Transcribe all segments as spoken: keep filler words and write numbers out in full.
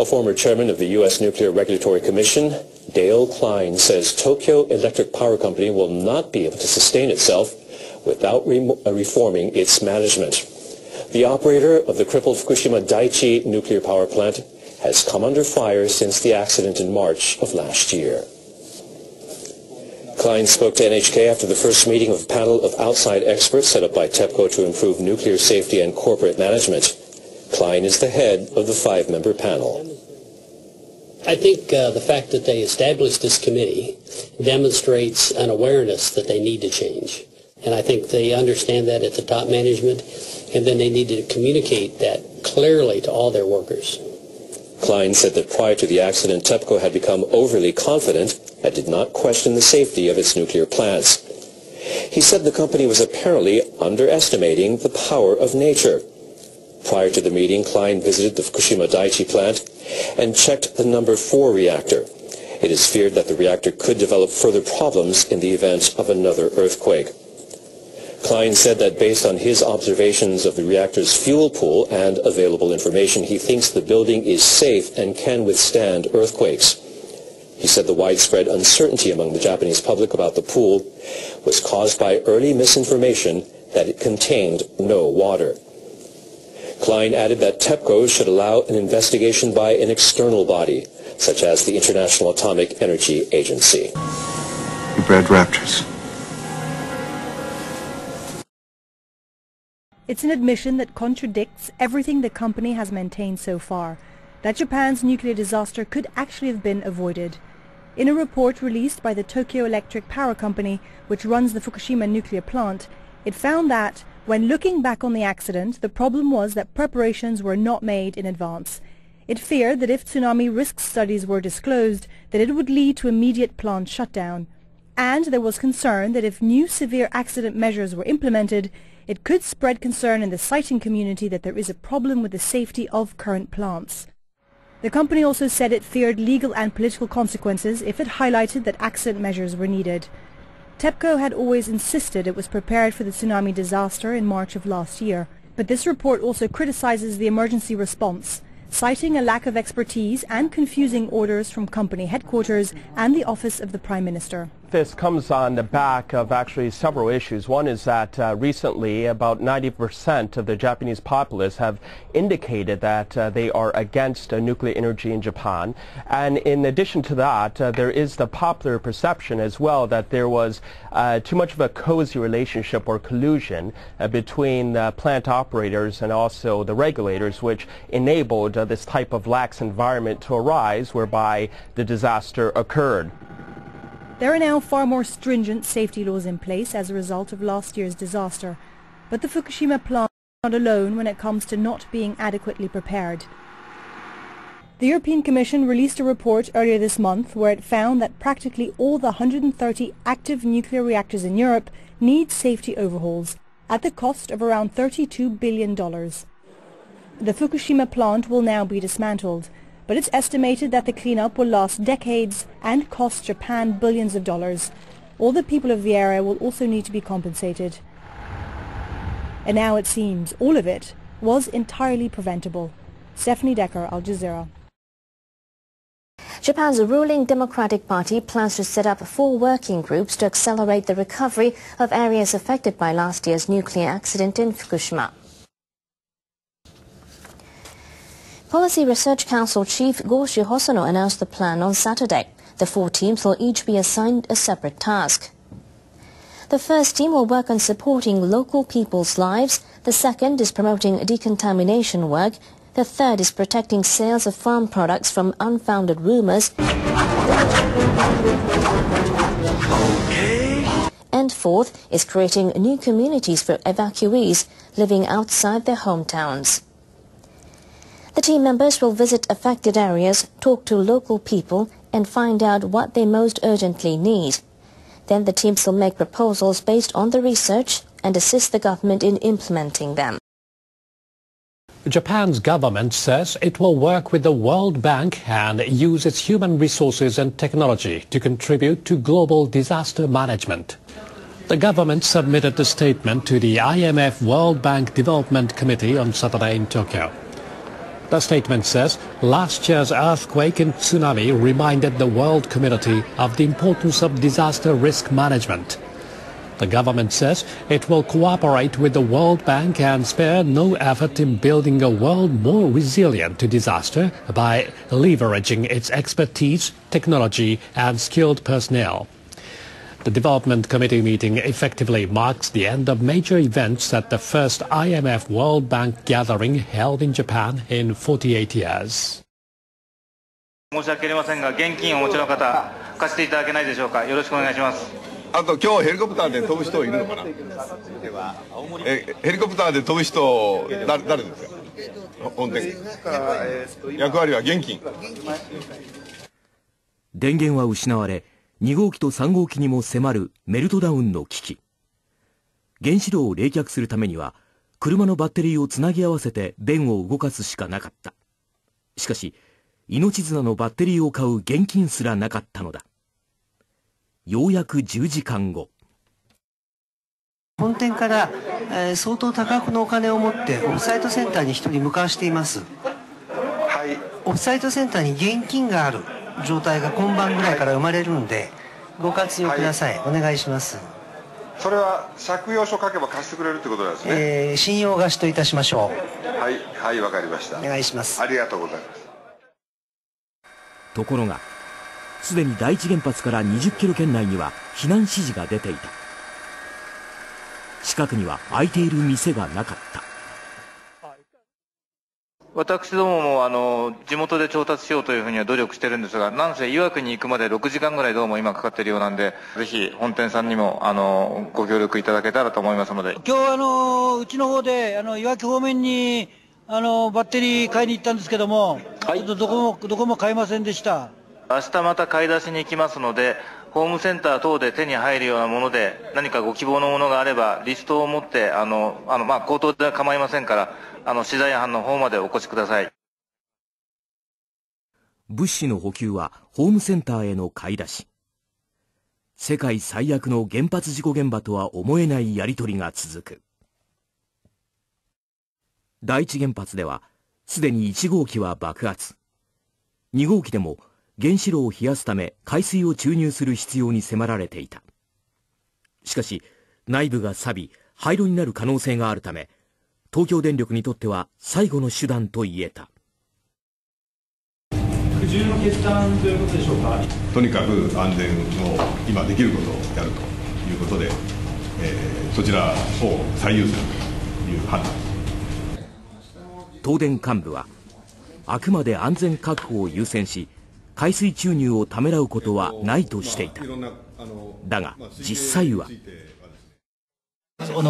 Well, former chairman of the U S Nuclear Regulatory Commission, Dale Klein, says Tokyo Electric Power Company will not be able to sustain itself without re reforming its management. The operator of the crippled Fukushima Daiichi nuclear power plant has come under fire since the accident in March of last year. Klein spoke to N H K after the first meeting of a panel of outside experts set up by TEPCO to improve nuclear safety and corporate management. Klein is the head of the five-member panel. I think uh, the fact that they established this committee demonstrates an awareness that they need to change. And I think they understand that at the top management, and then they need to communicate that clearly to all their workers. Klein said that prior to the accident, TEPCO had become overly confident and did not question the safety of its nuclear plants. He said the company was apparently underestimating the power of nature. Prior to the meeting, Klein visited the Fukushima Daiichi plant and checked the number four reactor. It is feared that the reactor could develop further problems in the event of another earthquake. Klein said that based on his observations of the reactor's fuel pool and available information, he thinks the building is safe and can withstand earthquakes. He said the widespread uncertainty among the Japanese public about the pool was caused by early misinformation that it contained no water. Klein added that TEPCO should allow an investigation by an external body, such as the International Atomic Energy Agency. You bred raptors. It's an admission that contradicts everything the company has maintained so far, that Japan's nuclear disaster could actually have been avoided. In a report released by the Tokyo Electric Power Company, which runs the Fukushima nuclear plant, it found that when looking back on the accident, the problem was that preparations were not made in advance. It feared that if tsunami risk studies were disclosed, that it would lead to immediate plant shutdown. And there was concern that if new severe accident measures were implemented, it could spread concern in the siting community that there is a problem with the safety of current plants. The company also said it feared legal and political consequences if it highlighted that accident measures were needed. TEPCO had always insisted it was prepared for the tsunami disaster in March of last year, but this report also criticizes the emergency response, citing a lack of expertise and confusing orders from company headquarters and the office of the Prime Minister. This comes on the back of actually several issues. One is that uh, recently about ninety percent of the Japanese populace have indicated that uh, they are against uh, nuclear energy in Japan. And in addition to that, uh, there is the popular perception as well that there was uh, too much of a cozy relationship or collusion uh, between uh, plant operators and also the regulators, which enabled uh, this type of lax environment to arise whereby the disaster occurred. There are now far more stringent safety laws in place as a result of last year's disaster, but the Fukushima plant is not alone when it comes to not being adequately prepared. The European Commission released a report earlier this month where it found that practically all the one hundred thirty active nuclear reactors in Europe need safety overhauls, at the cost of around thirty-two billion dollars. The Fukushima plant will now be dismantled, but it's estimated that the cleanup will last decades and cost Japan billions of dollars. All the people of the area will also need to be compensated. And now it seems all of it was entirely preventable. Stephanie Decker, Al Jazeera. Japan's ruling Democratic Party plans to set up four working groups to accelerate the recovery of areas affected by last year's nuclear accident in Fukushima. Policy Research Council Chief Goshi Hosono announced the plan on Saturday. The four teams will each be assigned a separate task. The first team will work on supporting local people's lives. The second is promoting decontamination work. The third is protecting sales of farm products from unfounded rumors. And fourth is creating new communities for evacuees living outside their hometowns. The team members will visit affected areas, talk to local people, and find out what they most urgently need. Then the teams will make proposals based on the research and assist the government in implementing them. Japan's government says it will work with the World Bank and use its human resources and technology to contribute to global disaster management. The government submitted the statement to the I M F World Bank Development Committee on Saturday in Tokyo. The statement says last year's earthquake and tsunami reminded the world community of the importance of disaster risk management. The government says it will cooperate with the World Bank and spare no effort in building a world more resilient to disaster by leveraging its expertise, technology and skilled personnel. The Development Committee meeting effectively marks the end of major events at the first I M F World Bank gathering held in Japan in forty-eight years.電源は失われ、にごうきとさんごうきにも迫るメルトダウンの危機。原子炉を冷却するためには、車のバッテリーをつなぎ合わせて弁を動かすしかなかった。しかし、命綱のバッテリーを買う現金すらなかったのだ。ようやくじゅうじかんご、本店から、えー、相当多額のお金を持ってオフサイトセンターにひとり向かわしています。はい、オフサイトセンターに現金がある状態が今晩ぐらいから生まれるので、ご活用ください。はい、お願いします。それは借用書書けば貸してくれるってことなんですね。えー、信用貸しといたしましょう。はいはい、わかりました。お願いします。ありがとうございます。ところがすでに第一原発からにじゅっキロ圏内には避難指示が出ていた。近くには空いている店がなかった。私どももあの地元で調達しようというふうには努力してるんですが、なんせ岩国に行くまでろくじかんぐらいどうも今かかっているようなんで、ぜひ本店さんにもあのご協力いただけたらと思いますので。今日あのうちの方であの岩木方面にあのバッテリー買いに行ったんですけども、はい、どこもどこも買えませんでした。明日また買い出しに行きますので、ホームセンター等で手に入るようなもので、何かご希望のものがあれば、リストを持って、あの、あの、まあ、口頭では構いませんから、あの、資材班の方までお越しください。物資の補給はホームセンターへの買い出し。世界最悪の原発事故現場とは思えないやり取りが続く。第一原発では、すでにいちごうきは爆発。にごうきでも、原子炉を冷やすため海水を注入する必要に迫られていた。しかし内部が錆び廃炉になる可能性があるため、東京電力にとっては最後の手段と言えた。苦渋の決断ということでしょうか。とにかく安全を今できることをやるということで、えー、そちらを最優先という判断。東電幹部はあくまで安全確保を優先し、海水注入をためらうことはないとしていた。だが実際は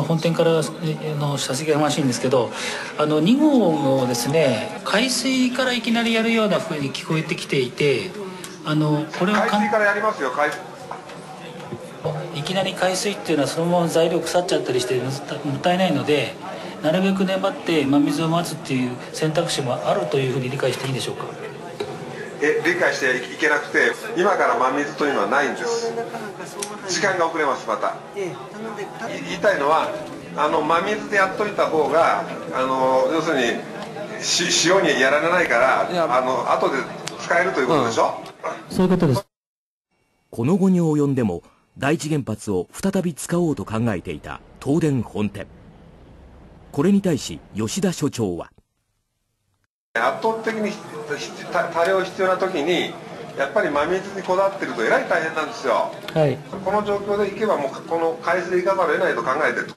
本店からの射撃がましいんですけど、あのにごうをですね、海水からいきなりやるようなふうに聞こえてきていて、あのこれは海水からやりますよ。海いきなり海水っていうのはそのまま材料腐っちゃったりしてもったいないので、なるべく粘って真水を待つっていう選択肢もあるというふうに理解していいんでしょうか。え理解していけなくて、今から真水というのはないんです。時間が遅れます。また言いたいのは、あの真水でやっといた方が、あの要するに塩にやられないから、あの後で使えるということでしょ。うん、そういうことです。この後に及んでも第一原発を再び使おうと考えていた東電本店。これに対し吉田所長は、圧倒的に多量必要な時にやっぱり真水にこだわっているとえらい大変なんですよ。はい、この状況でいけばもうこの海水でいかざるを得ないと考えている。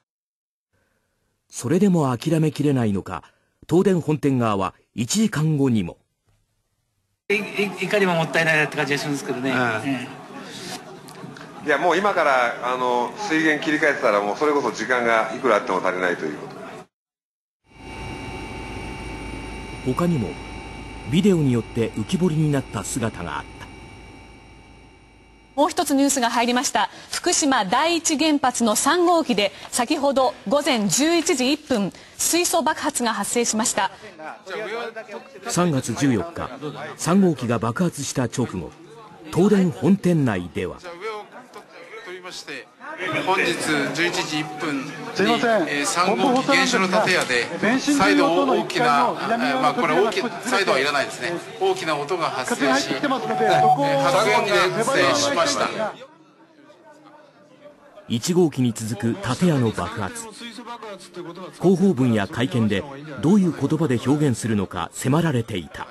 それでも諦めきれないのか、東電本店側はいちじかんごにもい, い, いかにももったいないなって感じがするんですけどね。うん、いやもう今からあの水源切り替えてたら、もうそれこそ時間がいくらあっても足りないということ。他にもビデオによって浮き彫りになった姿があった。もう一つニュースが入りました。福島第一原発のさんごうきで先ほど午前じゅういちじいっぷん水素爆発が発生しました。さんがつじゅうよっかさんごうきが爆発した直後、東電本店内ではすいません、本部放送なんですが、電信事業等のいっかいの南側の扉が崩れて、風が入ってきてますので、そこを粘りましたが。いちごうきに続く建屋の爆発。広報文や会見でどういう言葉で表現するのか迫られていた。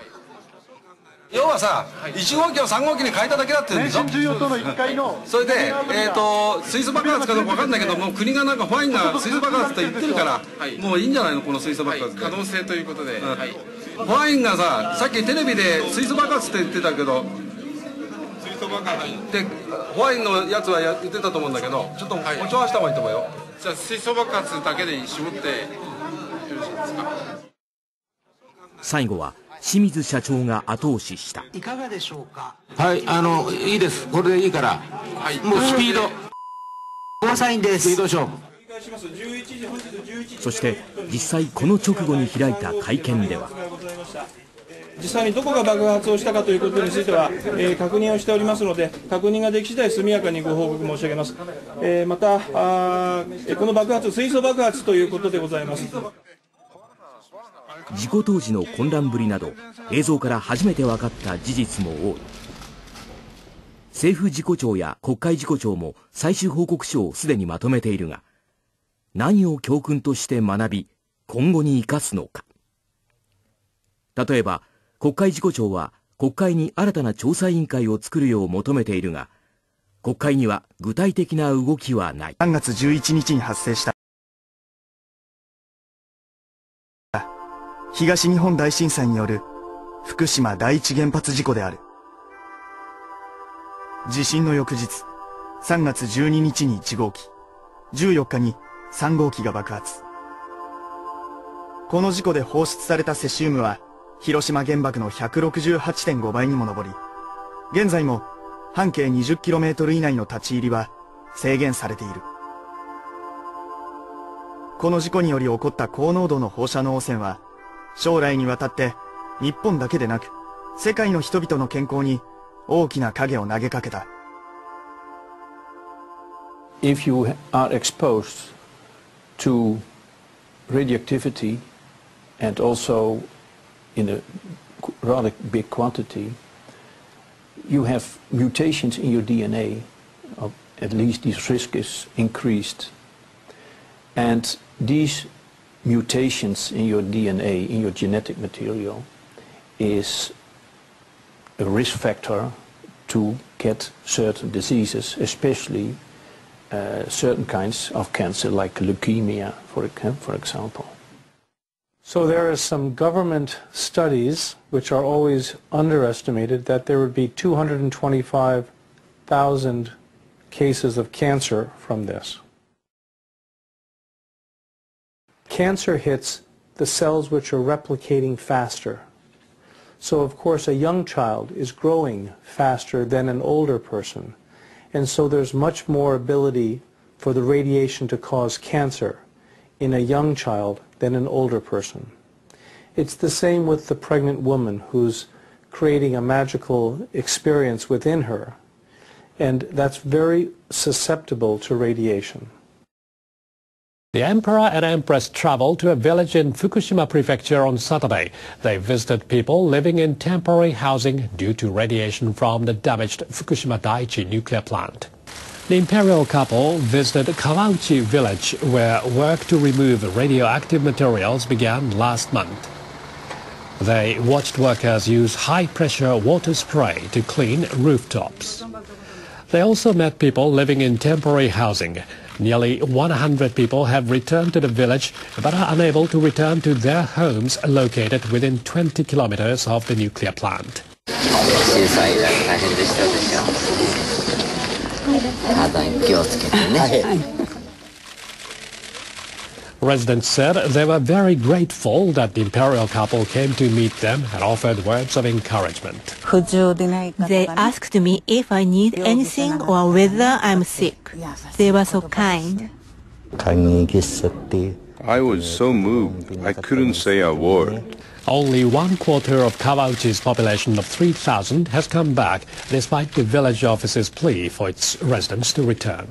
要はさ、いちごうきをさんごうきに変えただけだって言うんでしょ。それで、えー、と水素爆発かどうか分かんないけど、もう国がなんかファインが水素爆発って言ってるから、はい、もういいんじゃないの、この水素爆発、はい、可能性ということで、うん、はい、ファインがさ、さっきテレビで水素爆発って言ってたけど、水素爆発でホワインのやつはや言ってたと思うんだけど、ちょっと誇張はした方がいいと思うよ。じゃあ水素爆発だけで絞ってよろしいですか。最後は清水社長が後押しした。いかがでしょうか。はい、あのいいです。これでいいから。はい、もうスピード。ゴーサインです。スピード勝負。そして実際この直後に開いた会見では。実際にどこが爆発をしたかということについては、えー、確認をしておりますので、確認ができ次第速やかにご報告申し上げます。えー、またあ、この爆発、水素爆発ということでございます。事故当時の混乱ぶりなど映像から初めて分かった事実も多い。政府事故調や国会事故調も最終報告書をすでにまとめているが、何を教訓として学び今後に生かすのか。例えば国会事故調は国会に新たな調査委員会を作るよう求めているが、国会には具体的な動きはない。さんがつじゅういちにちに発生した東日本大震災による福島第一原発事故である。地震の翌日、さんがつじゅうににちにいちごうき、じゅうよっかにさんごうきが爆発。この事故で放出されたセシウムは、広島原爆の ひゃくろくじゅうはちてんご 倍にも上り、現在も半径 にじゅっキロメートル 以内の立ち入りは制限されている。この事故により起こった高濃度の放射能汚染は、将来にわたって日本だけでなく世界の人々の健康に大きな影を投げかけた。 If you are exposed to radioactivity and also in a rather big quantity, you have mutations in your D N A, or at least this risk is increased, and these mutations in your D N A, in your genetic material, is a risk factor to get certain diseases, especially uh, certain kinds of cancer, like leukemia, for, for example. So there are some government studies, which are always underestimated, that there would be two hundred twenty-five thousand cases of cancer from this. Cancer hits the cells which are replicating faster. So of course a young child is growing faster than an older person. And so there's much more ability for the radiation to cause cancer in a young child than an older person. It's the same with the pregnant woman who's creating a magical experience within her. And that's very susceptible to radiation. The Emperor and Empress traveled to a village in Fukushima Prefecture on Saturday. They visited people living in temporary housing due to radiation from the damaged Fukushima Daiichi nuclear plant. The imperial couple visited Kawauchi Village, where work to remove radioactive materials began last month. They watched workers use high-pressure water spray to clean rooftops. They also met people living in temporary housing. Nearly one hundred people have returned to the village but are unable to return to their homes located within twenty kilometers of the nuclear plant. Residents said they were very grateful that the imperial couple came to meet them and offered words of encouragement. They asked me if I need anything or whether I'm sick. They were so kind. I was so moved, I couldn't say a word. Only one quarter of Kawauchi's population of three thousand has come back, despite the village office's plea for its residents to return.